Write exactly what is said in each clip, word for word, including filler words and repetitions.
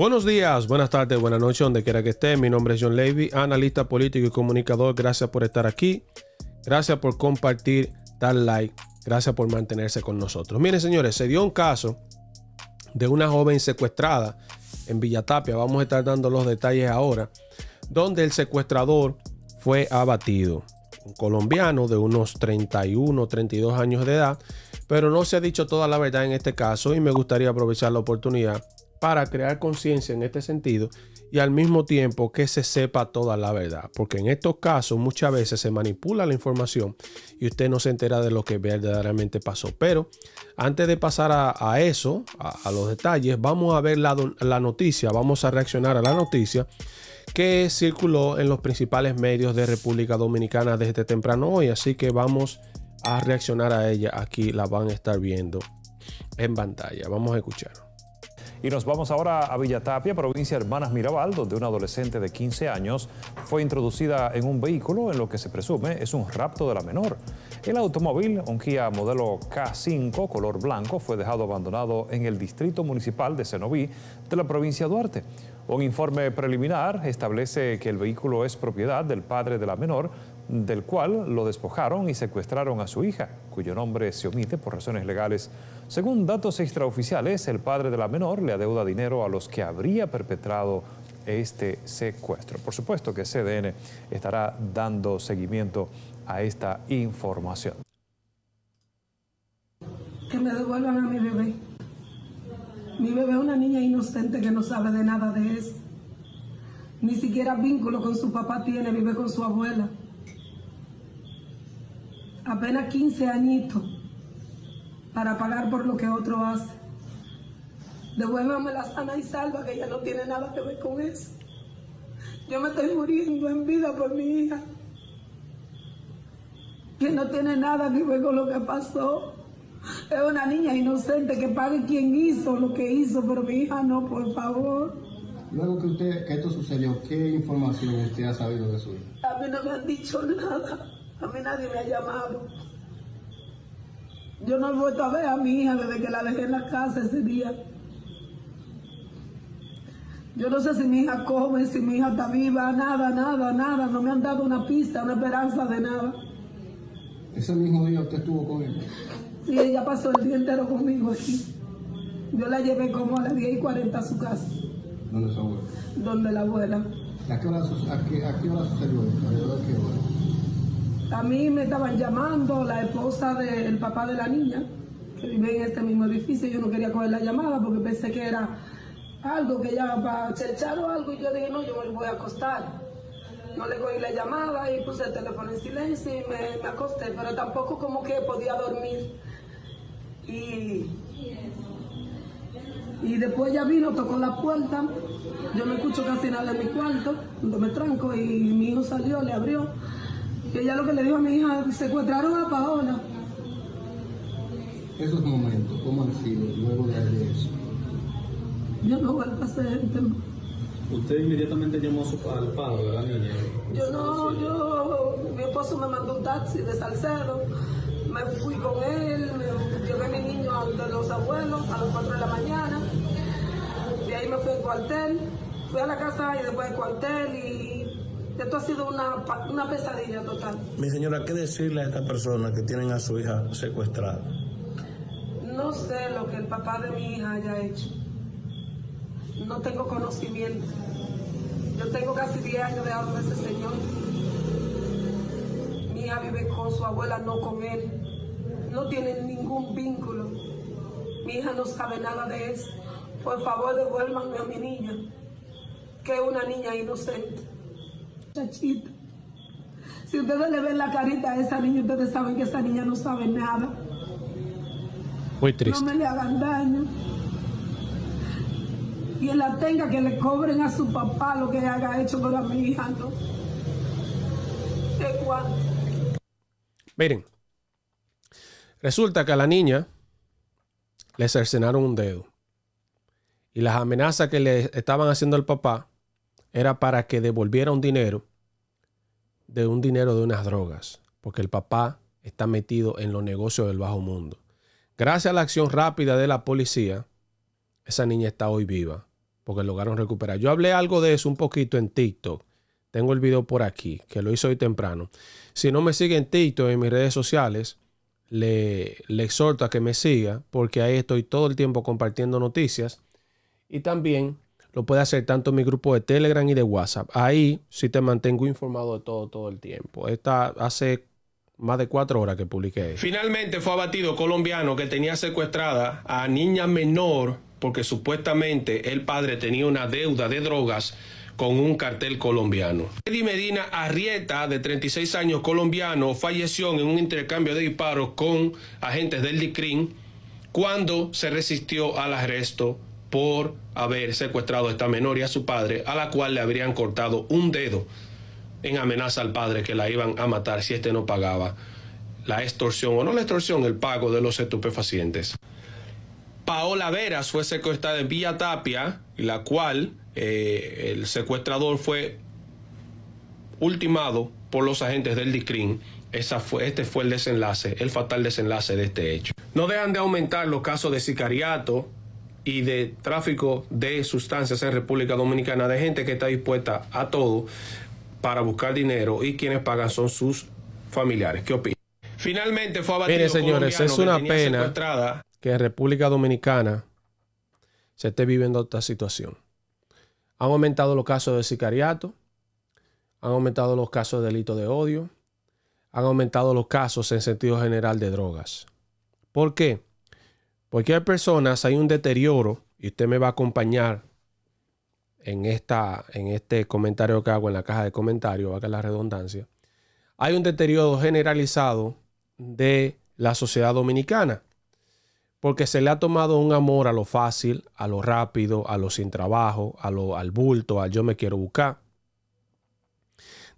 Buenos días, buenas tardes, buenas noches, donde quiera que esté. Mi nombre es John Levy, analista político y comunicador. Gracias por estar aquí. Gracias por compartir, dar like. Gracias por mantenerse con nosotros. Miren, señores, se dio un caso de una joven secuestrada en Villa Tapia. Vamos a estar dando los detalles ahora. Donde el secuestrador fue abatido. Un colombiano de unos treinta y uno, treinta y dos años de edad. Pero no se ha dicho toda la verdad en este caso y me gustaría aprovechar la oportunidad para crear conciencia en este sentido y al mismo tiempo que se sepa toda la verdad. Porque en estos casos muchas veces se manipula la información y usted no se entera de lo que verdaderamente pasó. Pero antes de pasar a, a eso, a, a los detalles, vamos a ver la, la noticia, vamos a reaccionar a la noticia que circuló en los principales medios de República Dominicana desde temprano hoy. Así que vamos a reaccionar a ella. Aquí la van a estar viendo en pantalla. Vamos a escuchar. Y nos vamos ahora a Villa Tapia, provincia Hermanas Mirabal, donde una adolescente de quince años fue introducida en un vehículo en lo que se presume es un rapto de la menor. El automóvil, un Kia modelo K cinco color blanco, fue dejado abandonado en el distrito municipal de Zenobí de la provincia Duarte. Un informe preliminar establece que el vehículo es propiedad del padre de la menor, del cual lo despojaron y secuestraron a su hija, cuyo nombre se omite por razones legales. Según datos extraoficiales, el padre de la menor le adeuda dinero a los que habría perpetrado este secuestro. Por supuesto que C D N estará dando seguimiento a esta información. Que me devuelvan a mi bebé. Mi bebé es una niña inocente que no sabe de nada de eso. Ni siquiera vínculo con su papá tiene, vive con su abuela. Apenas quince añitos para pagar por lo que otro hace. Devuélvame la sana y salva, que ella no tiene nada que ver con eso. Yo me estoy muriendo en vida por mi hija, que no tiene nada que ver con lo que pasó. Es una niña inocente, que pague quien hizo lo que hizo, pero mi hija no, por favor. Luego que usted, que esto sucedió, ¿qué información usted ha sabido de su hija? A mí no me han dicho nada. A mí nadie me ha llamado. Yo no he vuelto a ver a mi hija desde que la dejé en la casa ese día. Yo no sé si mi hija come, si mi hija está viva, nada, nada, nada. No me han dado una pista, una esperanza de nada. ¿Ese mismo día usted estuvo con ella? Sí, ella pasó el día entero conmigo aquí. Yo la llevé como a las diez y cuarenta a su casa. ¿Dónde su abuela? Donde la abuela. ¿A qué hora, a qué, a qué hora sucedió esto? ¿A qué hora? A mí me estaban llamando la esposa del papá de la niña, que vive en este mismo edificio. Yo no quería coger la llamada porque pensé que era algo que ella para cherchar o algo. Y yo dije, no, yo me voy a acostar. No le cogí la llamada y puse el teléfono en silencio y me, me acosté. Pero tampoco como que podía dormir. Y, y después ella vino, tocó la puerta. Yo no escucho casi nada en mi cuarto, cuando me tranco. Y mi hijo salió, le abrió. Y ella lo que le dijo a mi hija, secuestraron a Paola. Esos momentos, ¿cómo han sido luego de eso? Yo no vuelvo a hacer el tema. Usted inmediatamente llamó al padre de la niña. Yo no, yo, mi esposo me mandó un taxi de Salcedo. Me fui con él, me llevé a mi niño a los abuelos a las cuatro de la mañana. Y ahí me fui al cuartel, fui a la casa y después al cuartel y... Esto ha sido una, una pesadilla total. Mi señora, ¿qué decirle a esta persona que tienen a su hija secuestrada? No sé lo que el papá de mi hija haya hecho. No tengo conocimiento. Yo tengo casi diez años de edad de ese señor. Mi hija vive con su abuela, no con él. No tienen ningún vínculo. Mi hija no sabe nada de eso. Por favor, devuélvanme a mi niña, que es una niña inocente. Chachita. Si ustedes le ven la carita a esa niña, ustedes saben que esa niña no sabe nada. Muy triste. No me le hagan daño. Quien la tenga, que le cobren a su papá lo que haya hecho, pero a mi hija no. ¿De cuánto? Miren, resulta que a la niña le cercenaron un dedo. Y las amenazas que le estaban haciendo al papá era para que devolviera un dinero, de un dinero de unas drogas, porque el papá está metido en los negocios del bajo mundo. Gracias a la acción rápida de la policía, esa niña está hoy viva porque lograron recuperar. Yo hablé algo de eso un poquito en TikTok. Tengo el video por aquí, que lo hice hoy temprano. Si no me sigue en TikTok, en mis redes sociales, le, le exhorto a que me siga, porque ahí estoy todo el tiempo compartiendo noticias. Y también lo puede hacer tanto en mi grupo de Telegram y de WhatsApp. Ahí sí te mantengo informado de todo, todo el tiempo. Esta hace más de cuatro horas que publiqué. Finalmente fue abatido colombiano que tenía secuestrada a niña menor porque supuestamente el padre tenía una deuda de drogas con un cartel colombiano. Eddie Medina Arrieta, de treinta y seis años, colombiano, falleció en un intercambio de disparos con agentes del DICRIM cuando se resistió al arresto por haber secuestrado a esta menor y a su padre, a la cual le habrían cortado un dedo en amenaza al padre que la iban a matar si este no pagaba la extorsión, o no la extorsión, el pago de los estupefacientes. Paola Veras fue secuestrada en Villa Tapia, la cual eh, el secuestrador fue ultimado por los agentes del DICRIM. Esa fue, este fue el desenlace, el fatal desenlace de este hecho. No dejan de aumentar los casos de sicariato y de tráfico de sustancias en República Dominicana, de gente que está dispuesta a todo para buscar dinero, y quienes pagan son sus familiares. ¿Qué opinan? Finalmente fue abatido. Mire, señores, es una pena que en República Dominicana se esté viviendo esta situación. Han aumentado los casos de sicariato, han aumentado los casos de delito de odio, han aumentado los casos en sentido general de drogas. ¿Por qué? Porque hay personas, hay un deterioro, y usted me va a acompañar en, esta, en este comentario que hago en la caja de comentarios, haga la redundancia. Hay un deterioro generalizado de la sociedad dominicana, porque se le ha tomado un amor a lo fácil, a lo rápido, a lo sin trabajo, a lo, al bulto, al yo me quiero buscar.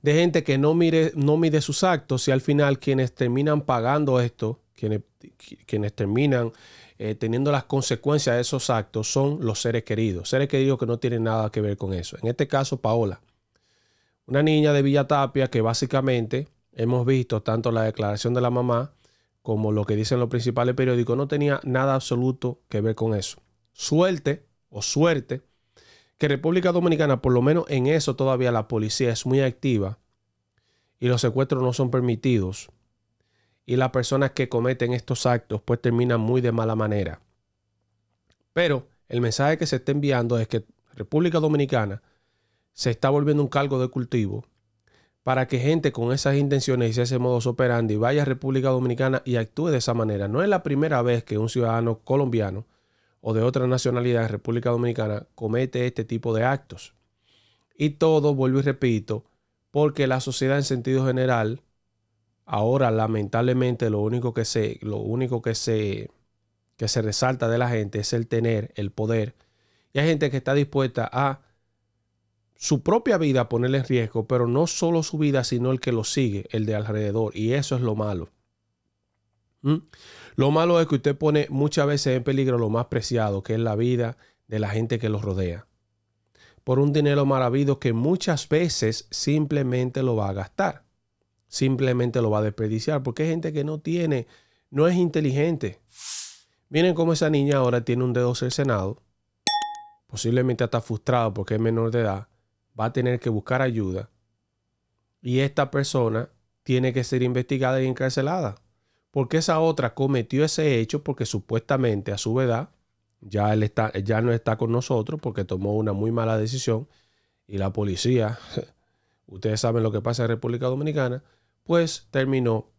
De gente que no, mire, no mide sus actos, y al final quienes terminan pagando esto, quienes, quienes terminan eh, teniendo las consecuencias de esos actos son los seres queridos. Seres queridos que no tienen nada que ver con eso. En este caso, Paola, una niña de Villa Tapia, que básicamente hemos visto tanto la declaración de la mamá como lo que dicen los principales periódicos, no tenía nada absoluto que ver con eso. Suerte o suerte que República Dominicana, por lo menos en eso todavía la policía es muy activa y los secuestros no son permitidos. Y las personas que cometen estos actos pues terminan muy de mala manera. Pero el mensaje que se está enviando es que República Dominicana se está volviendo un caldo de cultivo para que gente con esas intenciones y ese modus operandi vaya a República Dominicana y actúe de esa manera. No es la primera vez que un ciudadano colombiano o de otra nacionalidad en República Dominicana comete este tipo de actos. Y todo, vuelvo y repito, porque la sociedad en sentido general, ahora lamentablemente lo único que se, lo único que se, que se resalta de la gente es el tener, el poder. Y hay gente que está dispuesta a su propia vida ponerle en riesgo, pero no solo su vida, sino el que lo sigue, el de alrededor. Y eso es lo malo. ¿Mm? Lo malo es que usted pone muchas veces en peligro lo más preciado, que es la vida de la gente que los rodea, por un dinero mal habido que muchas veces simplemente lo va a gastar, simplemente lo va a desperdiciar, porque hay gente que no tiene, no es inteligente. Miren cómo esa niña ahora tiene un dedo cercenado, posiblemente está frustrado porque es menor de edad, va a tener que buscar ayuda, y esta persona tiene que ser investigada y encarcelada, porque esa otra cometió ese hecho porque supuestamente a su edad ya, él está, ya no está con nosotros porque tomó una muy mala decisión, y la policía, ustedes saben lo que pasa en República Dominicana, pues terminó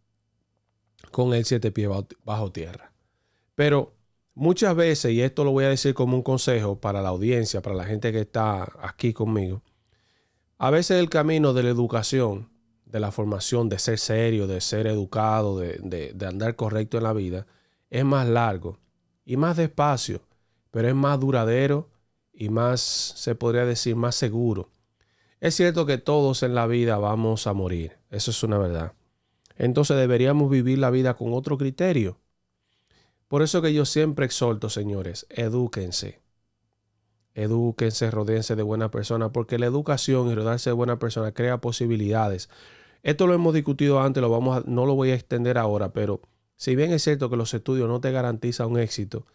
con el siete pies bajo tierra. Pero muchas veces, y esto lo voy a decir como un consejo para la audiencia, para la gente que está aquí conmigo, a veces el camino de la educación, de la formación, de ser serio, de ser educado, de, de, de andar correcto en la vida, es más largo y más despacio, pero es más duradero y más, se podría decir, más seguro. Es cierto que todos en la vida vamos a morir, eso es una verdad. Entonces deberíamos vivir la vida con otro criterio. Por eso que yo siempre exhorto, señores, edúquense. Edúquense, rodéense de buenas personas, porque la educación y rodearse de buenas personas crea posibilidades. Esto lo hemos discutido antes, lo vamos a, no lo voy a extender ahora, pero si bien es cierto que los estudios no te garantizan un éxito,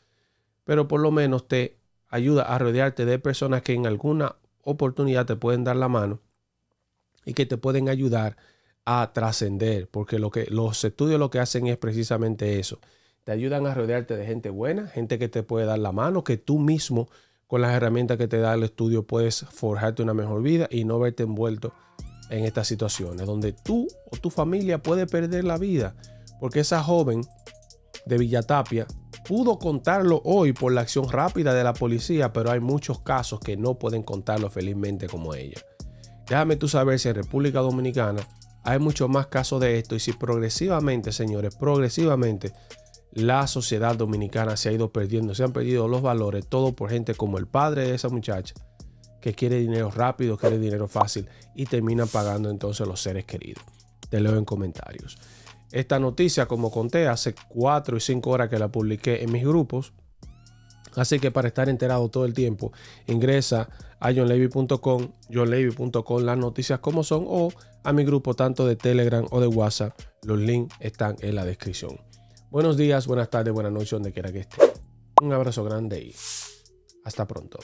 pero por lo menos te ayuda a rodearte de personas que en alguna oportunidad te pueden dar la mano y que te pueden ayudar a trascender, porque lo que, los estudios lo que hacen es precisamente eso. Te ayudan a rodearte de gente buena, gente que te puede dar la mano, que tú mismo con las herramientas que te da el estudio puedes forjarte una mejor vida y no verte envuelto en estas situaciones donde tú o tu familia puede perder la vida. Porque esa joven de Villa Tapia pudo contarlo hoy por la acción rápida de la policía, pero hay muchos casos que no pueden contarlo felizmente como ella. Déjame tú saber si en República Dominicana hay muchos más casos de esto y si progresivamente, señores, progresivamente la sociedad dominicana se ha ido perdiendo, se han perdido los valores, todo por gente como el padre de esa muchacha que quiere dinero rápido, quiere dinero fácil y termina pagando entonces los seres queridos. Te leo en comentarios. Esta noticia, como conté, hace cuatro y cinco horas que la publiqué en mis grupos. Así que para estar enterado todo el tiempo, ingresa a john levy punto com, john levy punto com, las noticias como son, o a mi grupo tanto de Telegram o de WhatsApp. Los links están en la descripción. Buenos días, buenas tardes, buenas noches, donde quiera que esté. Un abrazo grande y hasta pronto.